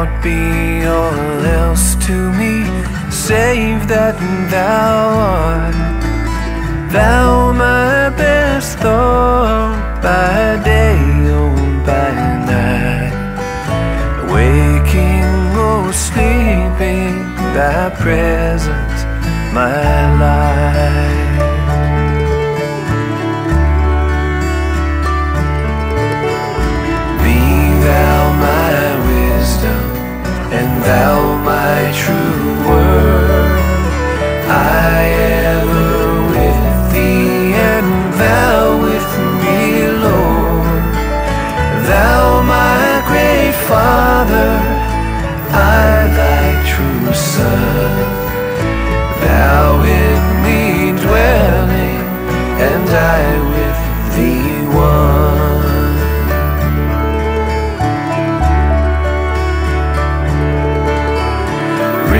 out be all else to me, save that thou art. Thou my best thought by day, oh by night, waking or sleeping, thy presence my life. And thou my true word, I ever with thee, and thou with me, Lord. Thou my great Father, I thy true Son. Thou in me dwelling, and I with thee one.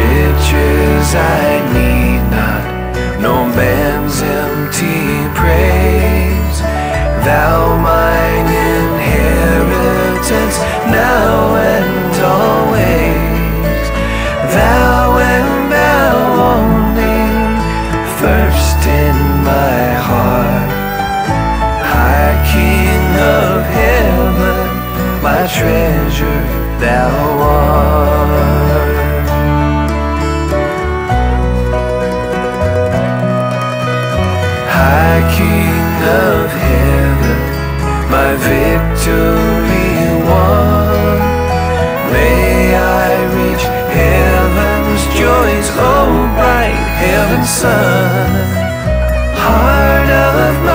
Riches I need not, no man's empty praise. Thou mine inheritance, now and always. Thou and thou only, first in my heart. High King of heaven, my treasure thou art. High King of heaven, my victory won. May I reach heaven's joys, oh bright heaven's sun. Heart of my